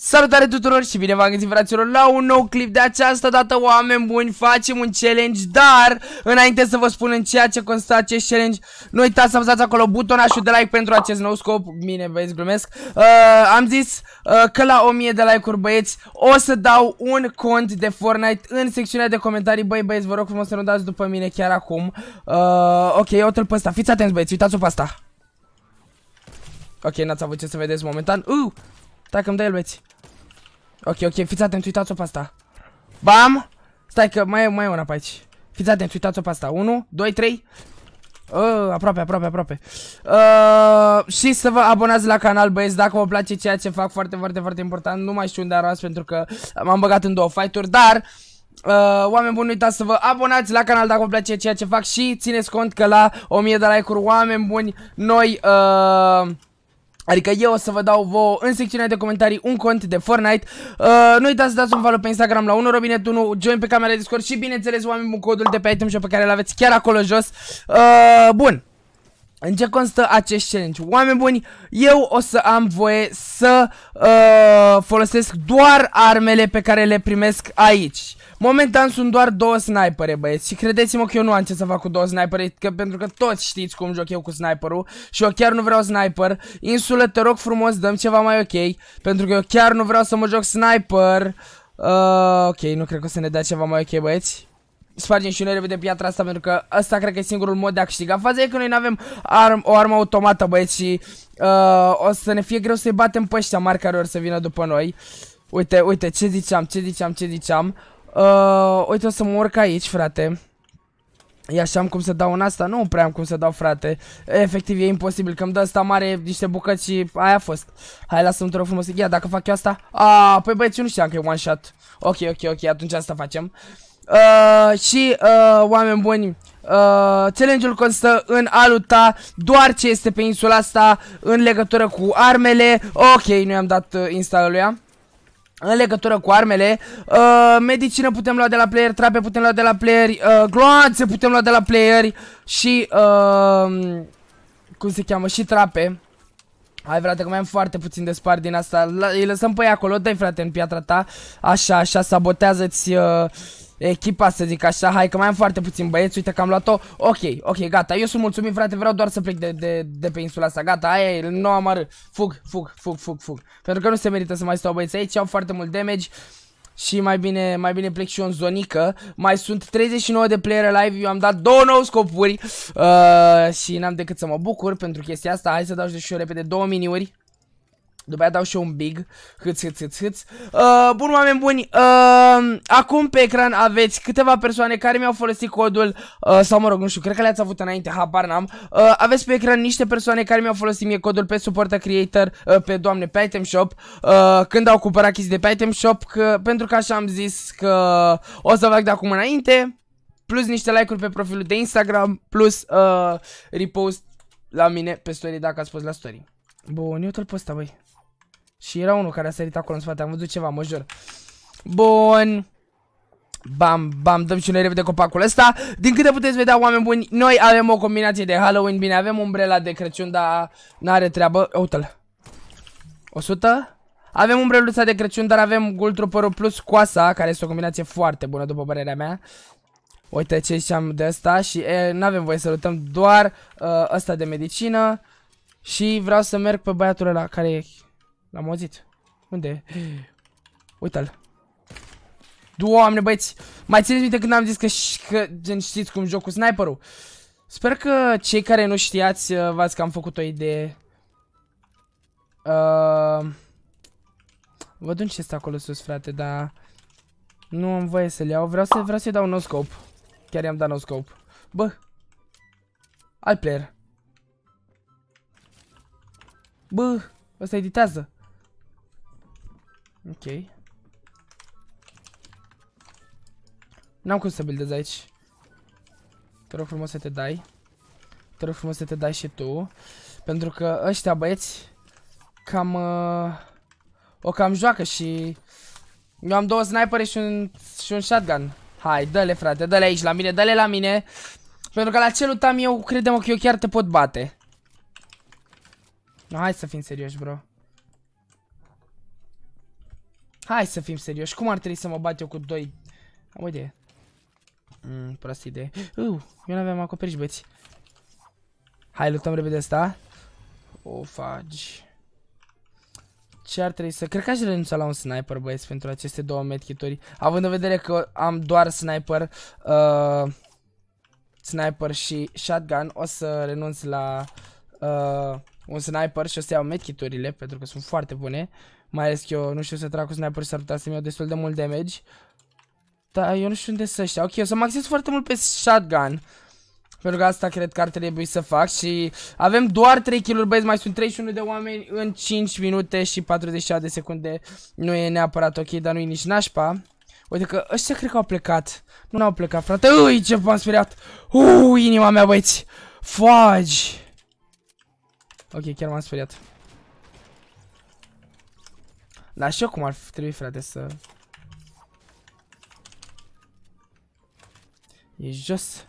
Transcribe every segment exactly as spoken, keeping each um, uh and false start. Salutare tuturor și bine v-am găsit, fraților, la un nou clip. De această dată, oameni buni, facem un challenge, dar înainte să vă spun în ceea ce constă acest challenge, nu uitați să apăsați acolo butonașul de like pentru acest nou scop. Bine, băieți, glumesc. uh, Am zis uh, că la o mie de like-uri, băieți, o să dau un cont de Fortnite în secțiunea de comentarii. Băi, băieți, vă rog frumos să nu dați după mine chiar acum. uh, Ok, eu trec pe asta. Fiți atenți, băieți, uitați-o pe asta. Ok, n-ați avut ce să vedeți momentan. uh! Dacă îmi dă el, băieți. Ok, ok, fiți atenți, uitați-o pe asta. Bam! Stai că mai e, mai e una pe aici. Fiți atenți, uitați-o pe asta. unu, doi, trei. Uh, aproape, aproape, aproape. Uh, și să vă abonați la canal, băieți, dacă vă place ceea ce fac, foarte, foarte, foarte important. Nu mai știu unde a rămas pentru că m-am băgat în două fight-uri, dar... Uh, oameni buni, nu uitați să vă abonați la canal dacă vă place ceea ce fac și țineți cont că la o mie de like-uri, oameni buni, noi... Uh, Adică eu o să vă dau vouă în secțiunea de comentarii un cont de Fortnite. uh, Nu uitați să dați un follow pe Instagram la unu robinet unu, join pe camera de Discord și bineînțeles, oameni, un codul de pe item shop pe care îl aveți chiar acolo jos. uh, Bun, în ce constă acest challenge? Oameni buni, eu o să am voie să uh, folosesc doar armele pe care le primesc aici. Momentan sunt doar două snipere, băieți, și credeți-mă că eu nu am ce să fac cu două snipere, că, pentru că toți știți cum joc eu cu sniperul și eu chiar nu vreau sniper. Insulă, te rog frumos, dăm ceva mai ok, pentru că eu chiar nu vreau să mă joc sniper. uh, Ok, nu cred că o să ne dea ceva mai ok, băieți. Spargem și noi repede piatra asta, pentru că ăsta cred că e singurul mod de a câștiga. Faza e că noi n-avem arm, o armă automată, băieți, și uh, o să ne fie greu să-i batem pe ăștia mari care or să vină după noi. Uite, uite, ce ziceam, ce ziceam, ce ziceam. Uh, uite, o să mă urc aici, frate. Ia, și am cum să dau în asta? Nu prea am cum să dau, frate. Efectiv, e imposibil, că îmi dă asta mare niște bucăți și aia a fost. Hai, lasă-mi, te rog frumos. Ia, dacă fac eu asta. A, păi băieți, eu nu știam că e one shot. Ok, ok, ok, atunci asta facem. Uh, și, uh, oameni buni, uh, challenge-ul constă în a lupta doar ce este pe insula asta în legătură cu armele. Ok, nu i-am dat uh, insta-ul lui ea. În legătură cu armele, uh, medicină putem lua de la player, trape putem lua de la player, uh, gloanțe putem lua de la player și, uh, cum se cheamă, și trape. Hai, frate, că mai am foarte puțin de spart din asta. La, îi lăsăm pe ei acolo, dă-i, frate, în piatra ta. Așa, așa, sabotează-ți uh, echipa, să zic așa. Hai că mai am foarte puțin, băieți, uite că am luat-o. Ok, ok, gata, eu sunt mulțumit, frate, vreau doar să plec de, de, de pe insula asta. Gata, aia e, nu am arăt. Fug, fug, fug, fug, fug. Pentru că nu se merită să mai stau, băieți, aici au foarte mult damage. Și mai bine, mai bine plec și eu în zonică. Mai sunt treizeci și nouă de player live. Eu am dat două nou scopuri uh, și n-am decât să mă bucur pentru chestia asta. Hai să dau și eu repede două miniuri. După aia dau și eu un big. Hâț, hâț, hâț, hâț. Uh, Bun, oameni buni, uh, acum pe ecran aveți câteva persoane care mi-au folosit codul uh, sau, mă rog, nu știu, cred că le-ați avut înainte, habar n-am. uh, Aveți pe ecran niște persoane care mi-au folosit mie codul pe Supporter Creator, uh, pe, doamne, pe Item Shop, uh, când au cumpărat chestii de pe Item Shop, că, pentru că așa am zis că o să fac de acum înainte. Plus niște like-uri pe profilul de Instagram, plus uh, repost la mine pe story dacă ați fost la story. Bun, eu tot pe ăsta, băi. Și era unul care a sărit acolo în spate, am văzut ceva, mă jur. Bun. Bam, bam, dăm și noi repede copacul ăsta. Din câte puteți vedea, oameni buni, noi avem o combinație de Halloween. Bine, avem umbrela de Crăciun, dar n-are treabă. Uite-l. o sută. Avem umbreluța de Crăciun, dar avem Ghoul Trooper plus coasa, care este o combinație foarte bună, după părerea mea. Uite ce ziceam de ăsta și n-avem voie să luptăm, doar uh, ăsta de medicină. Și vreau să merg pe băiatul ăla care e... L-am auzit. Unde e? Uite-l. Doamne, băieți! Mai țineți minte când am zis că, că știți cum joc cu sniperul? Sper că cei care nu știați, v-ați că am făcut o idee. Uh, vă duc ce este acolo sus, frate, dar... Nu am voie să-l iau. Vreau să-i vreau să dau un no scope. Chiar i-am dat no scope. Bă! Alt player. Bă! Ăsta editează. Ok. N-am cum să buildez aici. Te rog frumos să te dai. Te rog frumos să te dai și tu. Pentru că ăștia, băieți, cam... Uh, o cam joacă și... Eu am două snipere și un, și un shotgun. Hai, dă-le, frate, dă-le aici la mine, dă-le la mine. Pentru că la ce lutam eu, credem că eu chiar te pot bate. No, hai să fim serioși, bro. Hai să fim serioși. Cum ar trebui să mă bat eu cu doi? Am o idee. Mm, proastă idee. Uu, eu n-aveam acoperiș, băieți. Hai, luptăm repede asta. O faci. Ce ar trebui să... Cred că aș renunța la un sniper, băieți, pentru aceste două medkituri. Având în vedere că am doar sniper, uh, sniper și shotgun, o să renunț la uh, un sniper și o să iau medkiturile, pentru că sunt foarte bune. Mai ales că eu nu știu să trag cu sniper și s-ar putea să-mi iau destul de mult damage. Dar eu nu știu unde să știu. Ok, o să mă axez foarte mult pe shotgun. Pentru că asta cred că ar trebui să fac și avem doar trei kill-uri, băieți, mai sunt treizeci și unu de oameni în cinci minute și patruzeci și șase de secunde. Nu e neapărat ok, dar nu e nici nașpa. Uite că ăștia cred că au plecat. Nu n-au plecat, frate. Ui, ce m-am speriat. Ui, inima mea, băieți. Fugi. Ok, chiar m-am speriat. Dar și eu cum ar trebui, frate, să... E jos.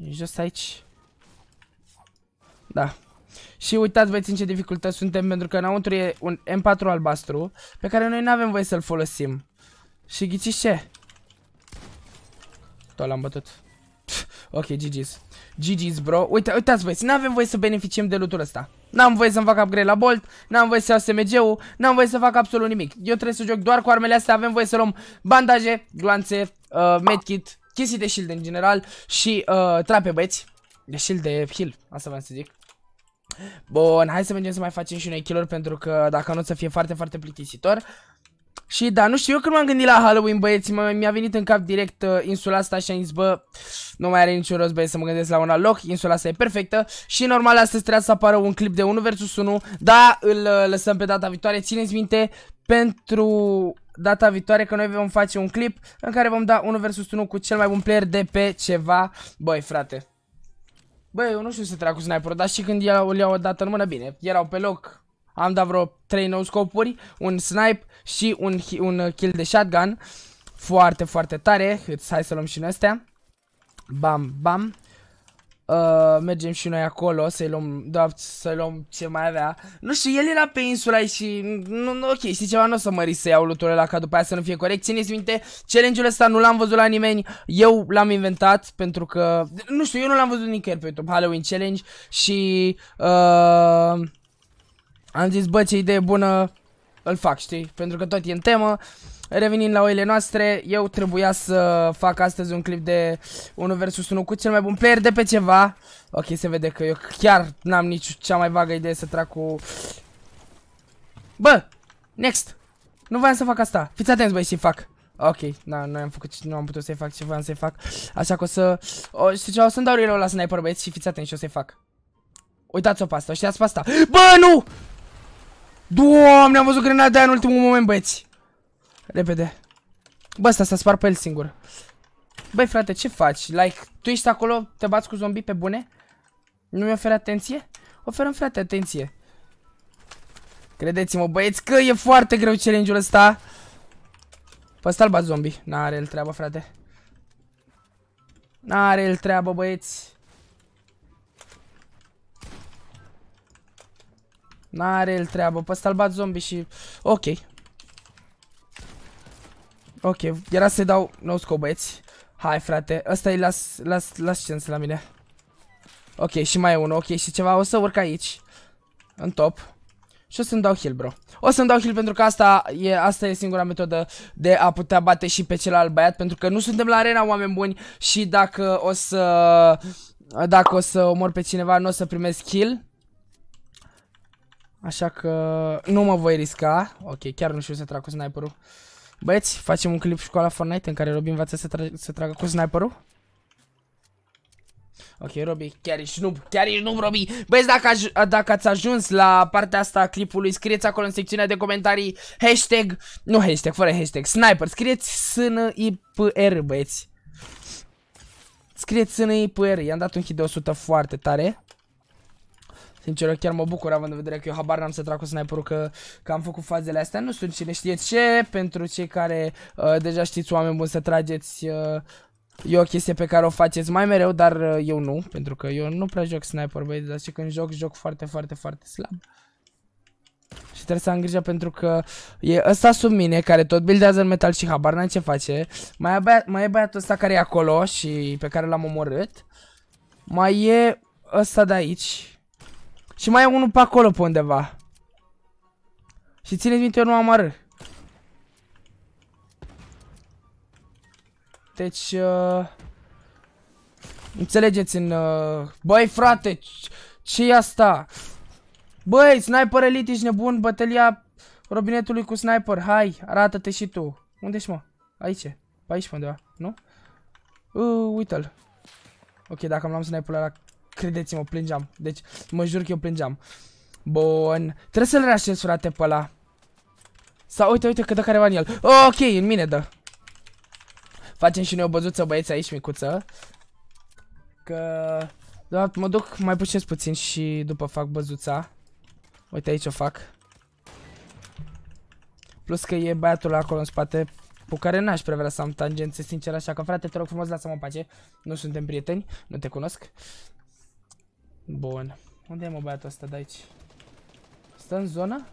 E jos aici. Da. Și uitați, băieți, în ce dificultăți suntem, pentru că înăuntru e un M patru albastru pe care noi nu avem voie să-l folosim. Și ghiciți ce? Tot l-am bătut. Pff, ok, G G's. G G's, bro. Uite, uitați, băieți, nu avem voie să beneficiem de lootul ăsta. N-am voie să-mi fac upgrade la bolt, n-am voie să iau S M G-ul, n-am voie să fac absolut nimic. Eu trebuie să joc doar cu armele astea, avem voie să luăm bandaje, gloanțe, uh, medkit, chestii de shield în general și uh, trape, băieți. De shield, de heal, asta vreau să zic. Bun, hai să mergem să mai facem și noi kill-uri, pentru că dacă nu o să fie foarte, foarte plictisitor. Și da, nu știu, eu când m-am gândit la Halloween, băieți, mi-a venit în cap direct uh, insula asta și am zis, bă, nu mai are niciun rost, băieți, să mă gândesc la un alt loc, insula asta e perfectă. Și normal astăzi trebuia să apară un clip de unu versus unu, da, îl uh, lăsăm pe data viitoare, țineți minte, pentru data viitoare că noi vom face un clip în care vom da unu versus unu cu cel mai bun player de pe ceva. Băi, frate, băi, eu nu știu să trag cu sniper, dar și când îl iau o dată în mână, bine, erau pe loc. Am dat vreo trei no-scopuri, un snipe și un, un kill de shotgun. Foarte, foarte tare. Hai să luăm și noi astea. Bam, bam. Uh, mergem și noi acolo să-i luăm, da, să luăm ce mai avea. Nu știu, el era pe insula și... Nu, nu, ok, știi ceva, nu o să mă risc să iau looturile la ca după aia să nu fie corect. Țineți minte, challenge-ul ăsta nu l-am văzut la nimeni. Eu l-am inventat pentru că... Nu știu, eu nu l-am văzut nicăieri pe YouTube, Halloween Challenge. Și... Uh... Am zis, bă, ce idee bună, îl fac, știi? Pentru că tot e în temă. Revenind la oile noastre, eu trebuia să fac astăzi un clip de unu versus unu cu cel mai bun player de pe ceva. Ok, se vede că eu chiar n-am nici cea mai vagă idee să trag cu... Bă, next! Nu voiam să fac asta. Fiți atenți, băi, și fac. Ok, da, noi am făcut, nu am putut să-i fac ce voiam să-i fac. Așa că o să... O, știi ce, o să-mi dau reload la sniper, băieți, și fiți atenți și o să-i fac. Uitați-o pe asta, știați pe asta. Bă, nu! Doamne, am văzut grenada aia în ultimul moment, băieți. Repede. Bă, ăsta s-a spart pe el singur. Băi, frate, ce faci? Like, tu ești acolo, te bați cu zombie pe bune? Nu mi oferi atenție? Oferăm, frate, atenție. Credeți-mă, băieți, că e foarte greu challenge-ul ăsta. Păi ăsta-l bat zombie. N-are el treabă, frate. N-are el treabă, băieți. N-are el treabă, pe ăsta-l bat zombie și... Ok. Ok, era să-i dau no-scope, băieți. Hai, frate, ăsta-i las, las, las chance la mine. Ok, și mai e unul, ok, și ceva, o să urc aici. În top. Și o să-mi dau heal, bro. O să-mi dau heal pentru că asta e, asta e singura metodă de a putea bate și pe celălalt băiat. Pentru că nu suntem la arena, oameni buni. Și dacă o să... Dacă o să omor pe cineva, nu o să primesc heal. Așa că nu mă voi risca. Ok, chiar nu știu să trag cu sniperul. Băieți, facem un clip școala Fortnite în care Robi învață să, tra să tragă cu sniperul. Ok, Robi, chiar ești noob, chiar ești noob, Robi. Băieți, dacă, aj dacă ați ajuns la partea asta a clipului, scrieți acolo în secțiunea de comentarii hashtag, nu hashtag, fără hashtag, sniper. Scrieți S N I P R, băieți. Scrieți S N I P R, i-am dat un hit de o sută foarte tare. Sincer, eu chiar mă bucur, având în vedere că eu habar n-am să trag cu sniperul, că, că am făcut fazele astea. Nu sunt cine știe ce, pentru cei care uh, deja știți, oameni buni, să trageți. Uh, e o chestie pe care o faceți mai mereu, dar uh, eu nu, pentru că eu nu prea joc sniper, băieți, dar și când joc, joc foarte, foarte, foarte slab. Și trebuie să am grijă pentru că e ăsta sub mine care tot buildează în metal și habar n-am ce face. Mai e, băiat, mai e băiatul ăsta care e acolo și pe care l-am omorât. Mai e ăsta de aici. Și mai e unul pe acolo pe undeva. Și țineți minte, eu nu am arăt. Deci... Uh... Înțelegeți în... Uh... Băi frate, ce-i asta? Băi, Sniper Elite, ești nebun, bătălia robinetului cu sniper. Hai, arată-te și tu. Unde-și, mă? Aici e. Pe aici pe undeva, nu? Uh, Uite-l. Ok, dacă am luam sniper-ul ăla, credeți-mă, plângeam. Deci, mă jur că eu plângeam. Bun. Trebuie să-l reașez, frate, pe ăla. Sau, uite, uite, că dă careva în el. Oh, ok, în mine dă. Facem și noi o băzuță, băieți, aici, micuță. Că... Da, mă duc, mai pușesc puțin și după fac băzuța. Uite, aici o fac. Plus că e băiatul acolo în spate, cu care n-aș prea vrea să am tangențe, sincer, așa că, frate, te rog frumos, lasă-mă în pace. Nu suntem prieteni, nu te cunosc. Bun. Unde e, mă, băiatul ăsta de aici? Stă în zona?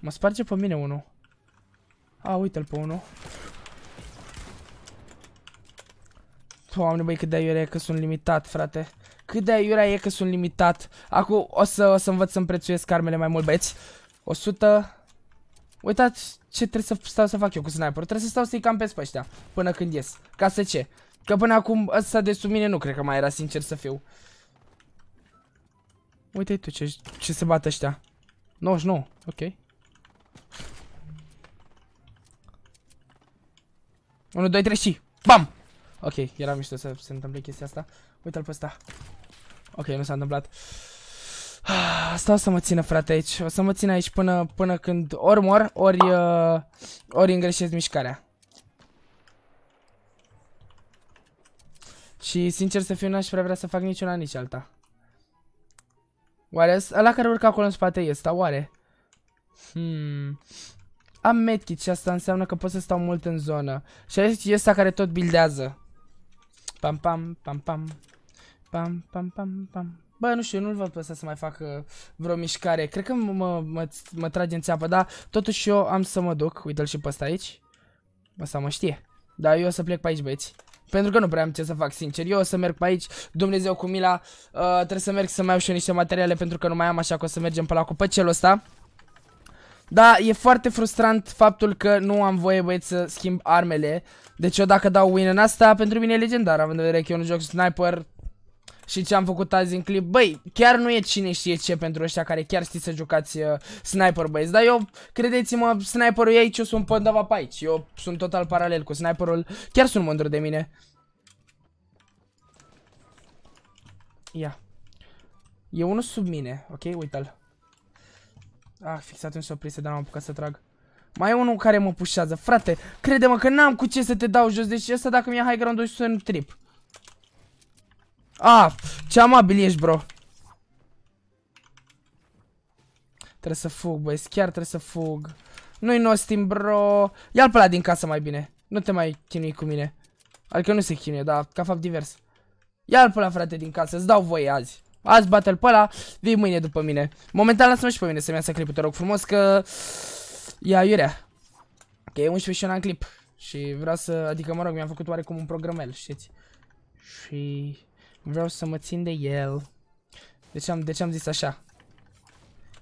Mă sparge pe mine unul. A, uite-l pe unul. Oameni, băi, cât de aiurea e că sunt limitat, frate. Cât de aiurea e că sunt limitat. Acum o să, o să învăț să-mi prețuiesc armele mai mult, băieți. o sută. Uitați ce trebuie să stau să fac eu cu sniper. Trebuie să stau să-i campez pe ăștia până când ies. Ca să ce? Că până acum ăsta de sub mine nu cred că mai era, sincer să fiu. Uite-i tu ce, ce se bat ăștia. nouăzeci și nouă, ok. unu, doi, trei și bam! Ok, era mișto să se întâmple chestia asta. Uite-l pe ăsta. Ok, nu s-a întâmplat. Asta o să mă țină, frate, aici. O să mă țin aici până, până când ori mor, ori, uh, ori îngreșesc mișcarea. Și sincer să fiu, n-aș prea vrea să fac niciuna, nici alta. Oare ăla care urcă acolo în spate e ăsta? Oare? Hmm... Am medkit și asta înseamnă că pot să stau mult în zonă. Și aici e ăsta care tot buildează. Pam, pam, pam, pam. Pam, pam, pam, pam. Bă, nu știu, nu-l văd pe ăsta să mai facă vreo mișcare. Cred că mă, mă, mă trage în țeapă, dar totuși eu am să mă duc. Uite-l și pe ăsta aici. Ăsta mă știe. Dar eu o să plec pe aici, băieți. Pentru că nu prea am ce să fac, sincer. Eu o să merg pe aici, Dumnezeu cu mila. uh, Trebuie să merg să mai iau și eu niște materiale, pentru că nu mai am, așa că o să mergem pe la copăcelul ăsta. Da, e foarte frustrant faptul că nu am voie, băieți, să schimb armele. Deci eu dacă dau win în asta, pentru mine e legendar, având în vedere că eu nu joc sniper. Și ce am făcut azi în clip, băi, chiar nu e cine știe ce pentru ăștia care chiar știți să jucați uh, sniper, băieți. Dar eu, credeți-mă, sniperul e aici, eu sunt pe undeva pe aici. Eu sunt total paralel cu sniperul, chiar sunt mândru de mine. Ia. E unul sub mine, ok, uite-l. Ah, fix atunci s-o prins, dar n-am apucat să trag. Mai e unul care mă pușează, frate. Crede-mă că n-am cu ce să te dau jos. Deci ăsta dacă mi ia high ground-ul și sunt trip. Ah, ce amabil ești, bro. Trebuie să fug, băieți, chiar trebuie să fug. Nu-i nostim, bro. Ia-l pe ăla din casă mai bine. Nu te mai chinui cu mine. Adică nu se chinuie, dar ca fapt divers. Ia-l pe ăla, frate, din casă, îți dau voie azi. Azi bate-l pe ăla, vii mâine după mine. Momentan lasă-mă și pe mine să-mi iasă clipul, te rog frumos, că... Ia, iurea. Că e unsprezece ani în clip. Și vreau să... Adică, mă rog, mi-am făcut oarecum un programel, știți? Și... Vreau să mă țin de el. De ce am, de ce am zis așa?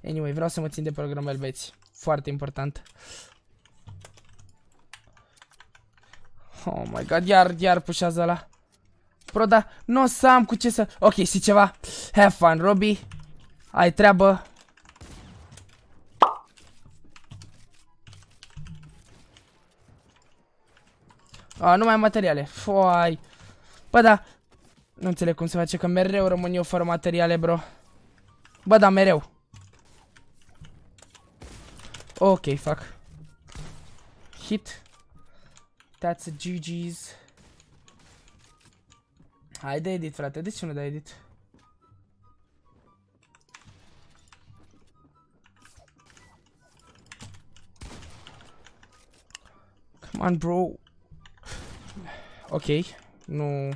Anyway, vreau să mă țin de programel, băieți. Foarte important. Oh my god, iar, iar pușează ăla. Bro, da, nu o să am cu ce să... Ok, știi ceva? Have fun, Roby. Ai treabă. A, nu mai am materiale. Foai. Bă, da. Nu înțeleg cum se face că mereu rămân eu fără materiale, bro. Bă, da, mereu. Ok, fac. Hit. That's a G G's. Hai de edit, frate, de ce nu dai edit? Come on, bro. Ok, nu...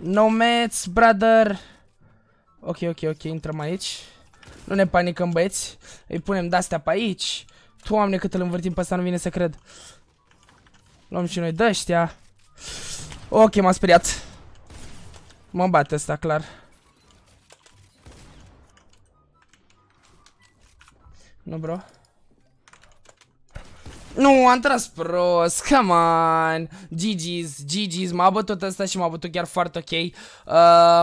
No mats, brother. Ok, ok, ok, intrăm aici. Nu ne panicăm, băieți. Îi punem de-astea pe aici. Doamne, cât îl învârtim pe ăsta, nu vine să cred. Luăm și noi de-aștia. Ok, m-a speriat. Mă bate ăsta, clar. Nu, bro. Nu, am tras prost, come on. G G's, G G's, m-a bătut ăsta și m-a bătut chiar foarte ok. uh,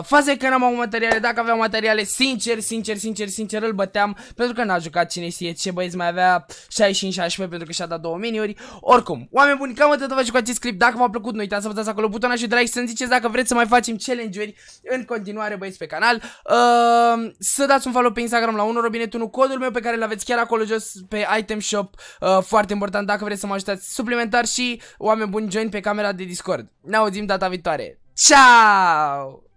Faza e că n-am avut materiale, dacă aveam materiale, sincer, sincer, sincer, sincer, îl băteam. Pentru că n-a jucat cine știe ce, băieți, mai avea șaizeci și cinci șaizeci și șase pentru că și-a dat două miniuri. Oricum, oameni buni, cam atât v-a jucat acest clip. Dacă v-a plăcut, nu uitați să vă dați acolo butonul și de like, să-mi ziceți dacă vreți să mai facem challenge-uri în continuare, băieți, pe canal. uh, Să dați un follow pe Instagram la unu robinet unu, codul meu pe care l-aveți chiar acolo jos pe item shop, uh, foarte important dacă vreți să mă ajutați suplimentar. Și oameni buni, join pe camera de Discord. Ne auzim data viitoare. Ciao!